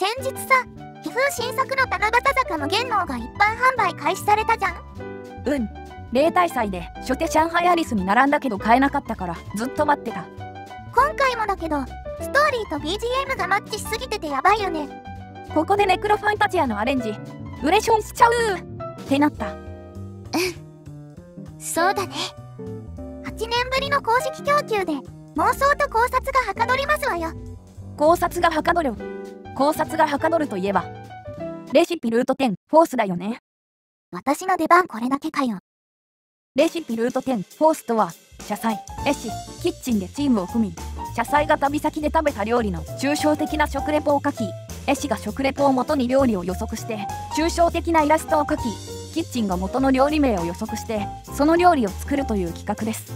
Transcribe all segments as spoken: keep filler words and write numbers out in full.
先日さ、棋風新作の七夕坂無限牢が一般販売開始されたじゃん。うん、例大祭で初手上海アリスに並んだけど買えなかったからずっと待ってた。今回もだけどストーリーと ビージーエム がマッチしすぎててやばいよね。ここでネクロファンタジアのアレンジウレションしちゃうーってなった。うん、そうだね。はちねんぶりの公式供給で妄想と考察がはかどりますわよ。考察がはかどる。考察がはかどるといえばレシピルートじゅうフォースだよね。私の出番これだけかよ。レシピルートじゅうフォースとは、社債、絵師、キッチンでチームを組み、社債が旅先で食べた料理の抽象的な食レポを書き、絵師が食レポを元に料理を予測して抽象的なイラストを書き、キッチンが元の料理名を予測してその料理を作るという企画です。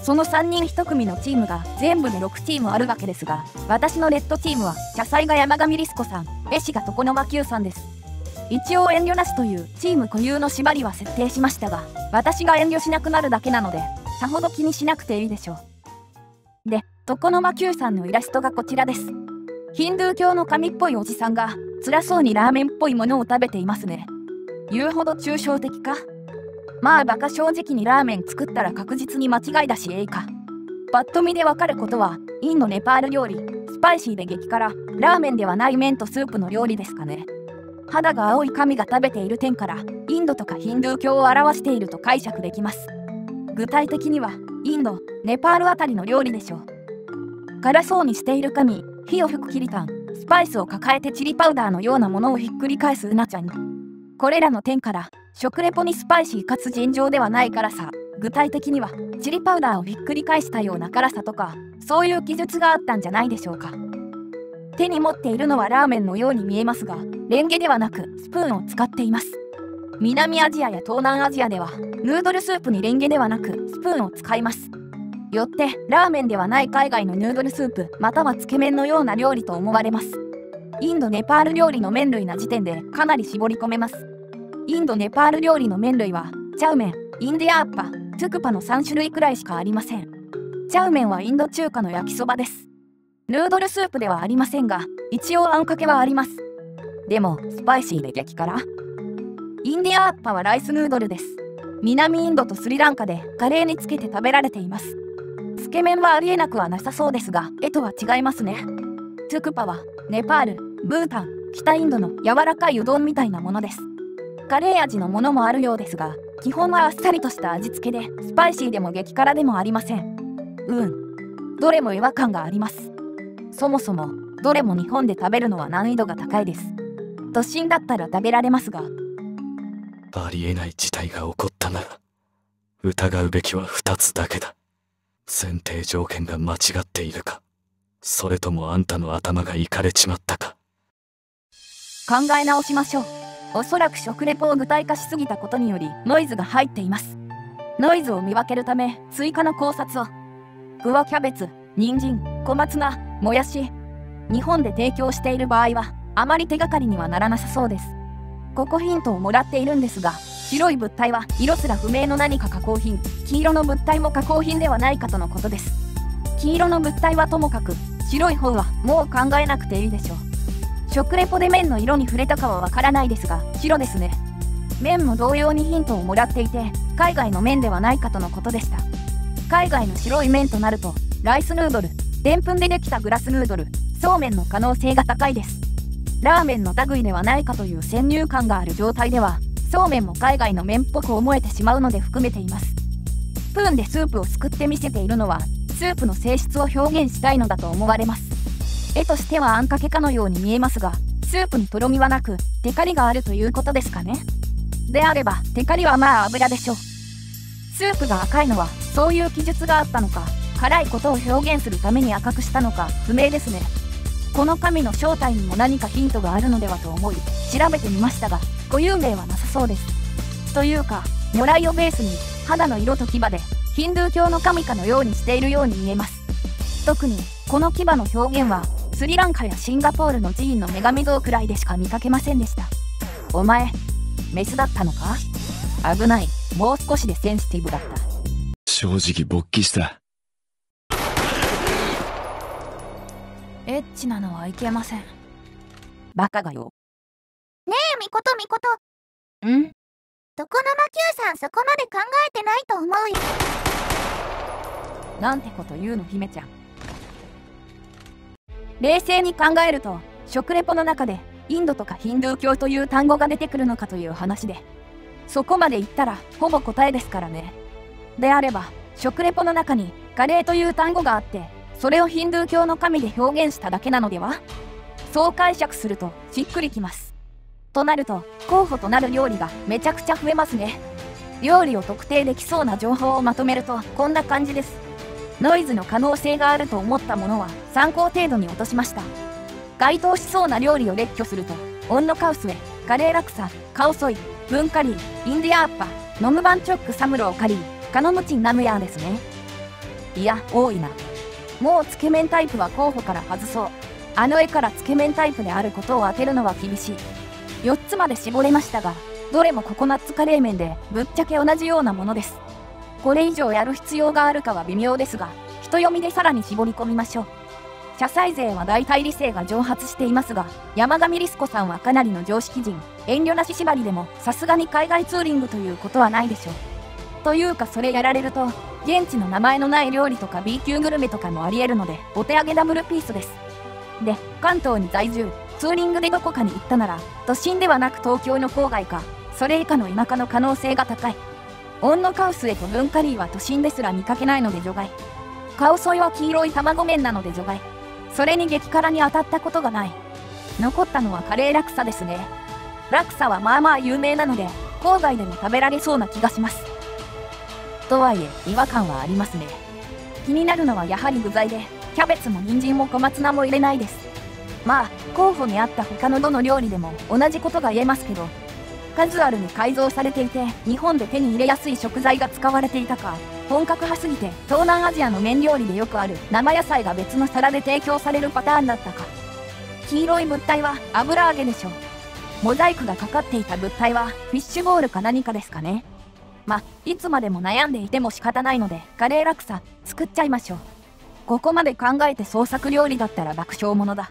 そのさんにんひとくみのチームが全部でろくチームあるわけですが、私のレッドチームは社債が山上リスコさん、絵師が床の間久さんです。一応遠慮なしというチーム固有の縛りは設定しましたが、私が遠慮しなくなるだけなのでさほど気にしなくていいでしょう。で、床の間久さんのイラストがこちらです。ヒンドゥー教の神っぽいおじさんが辛そうにラーメンっぽいものを食べていますね。言うほど抽象的か。まあバカ正直にラーメン作ったら確実に間違いだし、ええか。パッと見でわかることは、インドネパール料理、スパイシーで激辛、ラーメンではない麺とスープの料理ですかね。肌が青い神が食べている点からインドとかヒンドゥー教を表していると解釈できます。具体的にはインド、ネパールあたりの料理でしょう。辛そうにしている神、火を吹くキリタン、スパイスを抱えてチリパウダーのようなものをひっくり返すうなちゃん。これらの点から食レポにスパイシーかつ尋常ではない辛さ、具体的にはチリパウダーをひっくり返したような辛さとか、そういう記述があったんじゃないでしょうか。手に持っているのはラーメンのように見えますが、レンゲではなくスプーンを使っています。南アジアや東南アジアではヌードルスープにレンゲではなくスプーンを使います。よってラーメンではない海外のヌードルスープまたはつけ麺のような料理と思われます。インドネパール料理の麺類な時点でかなり絞り込めます。インドネパール料理の麺類はチャウメン、インディアアッパ、トゥクパのさんしゅるいくらいしかありません。チャウメンはインド中華の焼きそばです。ヌードルスープではありませんが、一応あんかけはあります。でもスパイシーで激辛。インディアアッパはライスヌードルです。南インドとスリランカでカレーにつけて食べられています。つけ麺はありえなくはなさそうですが、絵とは違いますね。トゥクパはネパール、ブータン、北インドの柔らかいうどんみたいなものです。カレー味のものもあるようですが、基本はあっさりとした味付けでスパイシーでも激辛でもありません。うん、どれも違和感があります。そもそもどれも日本で食べるのは難易度が高いです。都心だったら食べられますが。ありえない事態が起こったなら疑うべきはふたつだけだ。選定条件が間違っているか、それともあんたの頭がいかれちまったか。考え直しましょう。おそらく食レポを具体化しすぎたことによりノイズが入っています。ノイズを見分けるため追加の考察を。具はキャベツ、人参、小松菜、もやし。日本で提供している場合はあまり手がかりにはならなさそうです。ここヒントをもらっているんですが、白い物体は色すら不明の何か加工品、黄色の物体も加工品ではないかとのことです。黄色の物体はともかく白い方はもう考えなくていいでしょう。食レポで麺の色に触れたかはわからないですが、白ですね。麺も同様にヒントをもらっていて海外の麺ではないかとのことでした。海外の白い麺となるとライスヌードル、でんぷんでできたグラスヌードル、そうめんの可能性が高いです。ラーメンの類ではないかという先入観がある状態ではそうめんも海外の麺っぽく思えてしまうので含めています。スプーンでスープをすくって見せているのはスープの性質を表現したいのだと思われます。絵としてはあんかけかのように見えますが、スープにとろみはなくテカリがあるということですかね。であればテカリはまあ油でしょう。スープが赤いのはそういう記述があったのか、辛いことを表現するために赤くしたのか不明ですね。この神の正体にも何かヒントがあるのではと思い調べてみましたが、固有名はなさそうです。というか如来をベースに肌の色と牙でヒンドゥー教の神かのようにしているように見えます。特にこの牙の表現はスリランカやシンガポールの寺院の女神像くらいでしか見かけませんでした。お前メスだったのか。危ない、もう少しでセンシティブだった。正直勃起した。エッチなのはいけません。バカがよ。ねえ、みことみこと。ん？どこの魔宮さん、そこまで考えてないと思うよ。なんてこと言うの、姫ちゃん。冷静に考えると、食レポの中で、インドとかヒンドゥー教という単語が出てくるのかという話で、そこまで言ったらほぼ答えですからね。であれば、食レポの中にカレーという単語があって、それをヒンドゥー教の神で表現しただけなのでは？そう解釈するとしっくりきます。となると、候補となる料理がめちゃくちゃ増えますね。料理を特定できそうな情報をまとめるとこんな感じです。ノイズの可能性があると思ったものは参考程度に落としました。該当しそうな料理を列挙すると、オンノカウスウェ、カレーラクサ、カオソイ、ブンカリー、インディアーッパ、ノムバンチョックサムローカリー、カノムチンナムヤーですね。いや、多いな。もうつけ麺タイプは候補から外そう。あの絵からつけ麺タイプであることを当てるのは厳しい。よっつまで絞れましたが、どれもココナッツカレー麺でぶっちゃけ同じようなものです。これ以上やる必要があるかは微妙ですが、人読みでさらに絞り込みましょう。社債税は大体理性が蒸発していますが、山上リス子さんはかなりの常識人、遠慮なし縛りでもさすがに海外ツーリングということはないでしょう。というか、それやられると、現地の名前のない料理とか B 級グルメとかもありえるので、お手上げダブルピースです。で、関東に在住、ツーリングでどこかに行ったなら、都心ではなく東京の郊外か、それ以下の田舎の可能性が高い。オンノカウスへとブンカリーは都心ですら見かけないので除外。カオソイは黄色い卵麺なので除外。それに激辛に当たったことがない。残ったのはカレーラクサですね。ラクサはまあまあ有名なので、郊外でも食べられそうな気がします。とはいえ、違和感はありますね。気になるのはやはり具材で、キャベツも人参も小松菜も入れないです。まあ、候補にあった他のどの料理でも同じことが言えますけど、カジュアルに改造されていて、日本で手に入れやすい食材が使われていたか、本格派すぎて東南アジアの麺料理でよくある生野菜が別の皿で提供されるパターンだったか。黄色い物体は油揚げでしょう。モザイクがかかっていた物体はフィッシュボールか何かですかね。ま、いつまでも悩んでいても仕方ないので、カレーラクサ作っちゃいましょう。ここまで考えて創作料理だったら爆笑ものだ。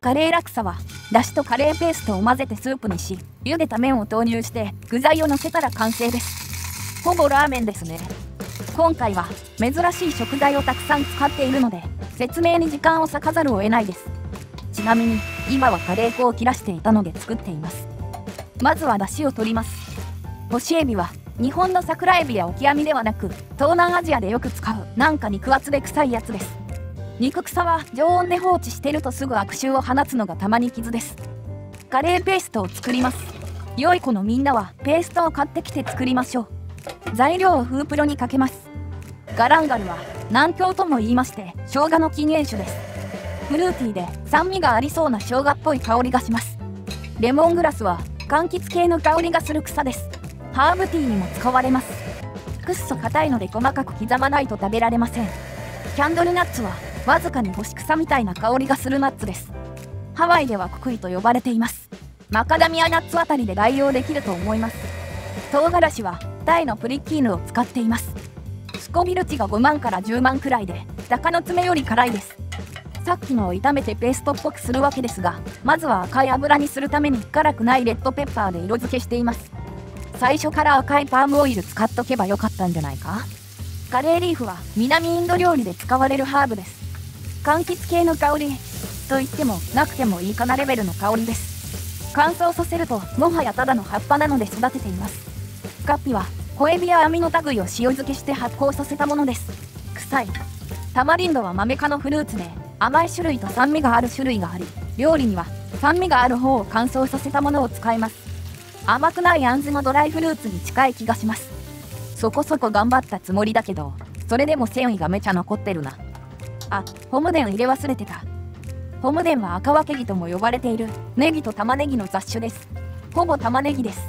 カレーラクサはだしとカレーペーストを混ぜてスープにし、茹でた麺を投入して具材をのせたら完成です。ほぼラーメンですね。今回は珍しい食材をたくさん使っているので、説明に時間を割かざるを得ないです。ちなみに今はカレー粉を切らしていたので作っています。まずは出汁を取ります。干しエビは日本の桜エビやオキアミではなく、東南アジアでよく使うなんか肉厚で臭いやつです。肉臭は常温で放置してるとすぐ悪臭を放つのがたまに傷です。カレーペーストを作ります。良い子のみんなはペーストを買ってきて作りましょう。材料をフープロにかけます。ガランガルは南京とも言いまして、生姜の近縁種です。フルーティーで酸味がありそうな生姜っぽい香りがします。レモングラスは柑橘系の香りがする草です。ハーブティーにも使われます。くっそ硬いので細かく刻まないと食べられません。キャンドルナッツはわずかに干し草みたいな香りがするナッツです。ハワイではククイと呼ばれています。マカダミアナッツあたりで代用できると思います。唐辛子はタイのプリッキーヌを使っています。スコビル値がごまんからじゅうまんくらいで、鷹の爪より辛いです。さっきのを炒めてペーストっぽくするわけですが、まずは赤い油にするために辛くないレッドペッパーで色付けしています。最初から赤いパームオイル使っとけばよかったんじゃないか。カレーリーフは南インド料理で使われるハーブです。柑橘系の香りと言ってもなくてもいいかなレベルの香りです。乾燥させるともはやただの葉っぱなので育てています。カピは小エビやアミノタグイを塩漬けして発酵させたものです。臭い。タマリンドはマメ科のフルーツで、甘い種類と酸味がある種類があり、料理には酸味がある方を乾燥させたものを使います。甘くないアンズのドライフルーツに近い気がします。そこそこ頑張ったつもりだけど、それでも繊維がめちゃ残ってるな。あ、ホムデン入れ忘れてた。ホムデンは赤わけぎとも呼ばれているネギと玉ねぎの雑種です。ほぼ玉ねぎです。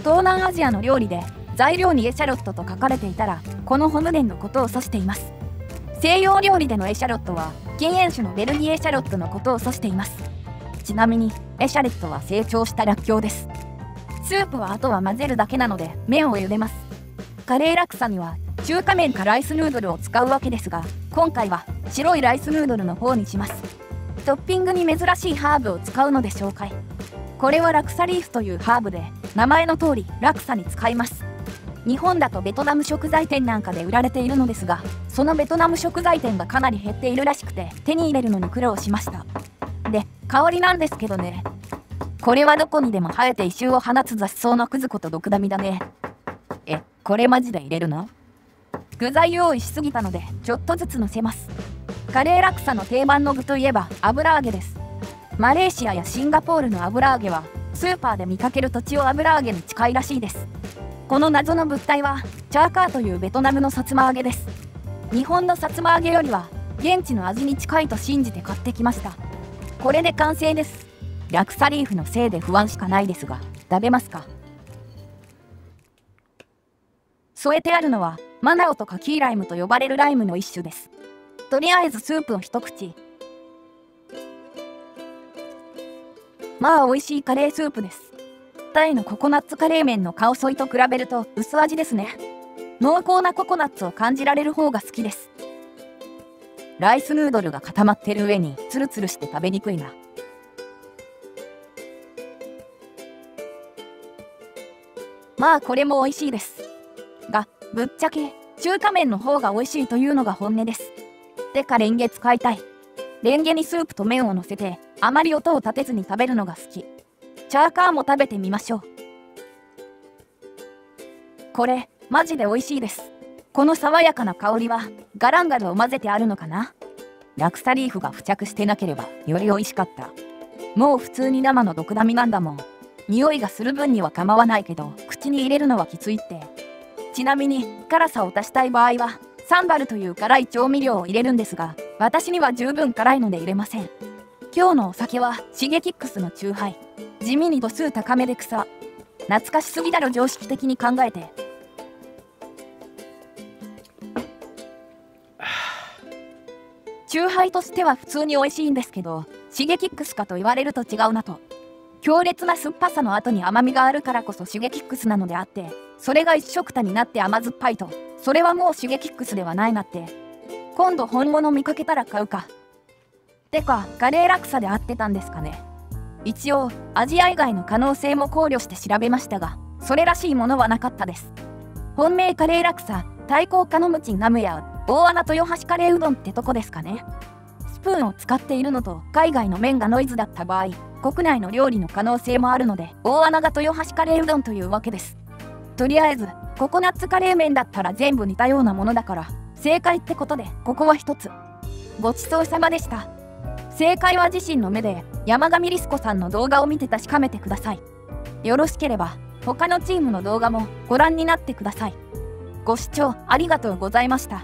東南アジアの料理で材料にエシャロットと書かれていたら、このホムデンのことを指しています。西洋料理でのエシャロットは禁煙種のベルギーエシャロットのことを指しています。ちなみにエシャレットは成長したらっきょうです。スープはあとは混ぜるだけなので麺を茹でます。カレーラクサには中華麺かライスヌードルを使うわけですが、今回は白いライスヌードルの方にします。トッピングに珍しいハーブを使うのでしょうかい。これはラクサリーフというハーブで、名前の通りラクサに使います。日本だとベトナム食材店なんかで売られているのですが、そのベトナム食材店がかなり減っているらしくて、手に入れるのに苦労しました。で、香りなんですけどね、これはどこにでも生えて異臭を放つ雑草のクズコとドクダミだね。え、これマジで入れるの？具材用意しすぎたので、ちょっとずつのせます。カレーラクサの定番の具といえば油揚げです。マレーシアやシンガポールの油揚げはスーパーで見かけるとちお油揚げに近いらしいです。この謎の物体はチャーカーというベトナムのさつま揚げです。日本のさつま揚げよりは現地の味に近いと信じて買ってきました。これで完成です。ラクサリーフのせいで不安しかないですが、食べますか？添えてあるのはマナオとカキーライムと呼ばれるライムの一種です。とりあえずスープを一口。まあ美味しいカレースープです。タイのココナッツカレー麺のカオソイと比べると薄味ですね。濃厚なココナッツを感じられる方が好きです。ライスヌードルが固まってる上にツルツルして食べにくいな。まあこれも美味しいですが、ぶっちゃけ中華麺の方が美味しいというのが本音です。てかレンゲ使いたい。レンゲにスープと麺をのせて、あまり音を立てずに食べるのが好き。チャーカーも食べてみましょう。これマジで美味しいです。この爽やかな香りはガランガルを混ぜてあるのかな。ラクサリーフが付着してなければより美味しかった。もう普通に生のドクダミなんだもん。匂いがする分には構わないけど、口に入れるのはきついって。ちなみに辛さを足したい場合はサンバルという辛い調味料を入れるんですが、私には十分辛いので入れません。今日のお酒はシゲキックスの酎ハイ。地味に度数高めで草。懐かしすぎだろ、常識的に考えて。酎ハイとしては普通に美味しいんですけど、シゲキックスかと言われると違うなと。強烈な酸っぱさの後に甘みがあるからこそシゲキックスなのであって、それが一緒くたになって甘酸っぱいと、それはもうシゲキックスではないなって。今度本物見かけたら買うか。てかカレーラクサで合ってたんですかね。一応アジア以外の可能性も考慮して調べましたが、それらしいものはなかったです。本命カレーラクサ、対抗カノムチンナムや大穴豊橋カレーうどんってとこですかね。スプーンを使っているのと海外の麺がノイズだった場合、国内の料理の可能性もあるので、大穴が豊橋カレーうどんというわけです。とりあえずココナッツカレー麺だったら全部似たようなものだから正解ってことで、ここは一つ。ごちそうさまでした。正解は自身の目で山上リスコさんの動画を見て確かめてください。よろしければ他のチームの動画もご覧になってください。ご視聴ありがとうございました。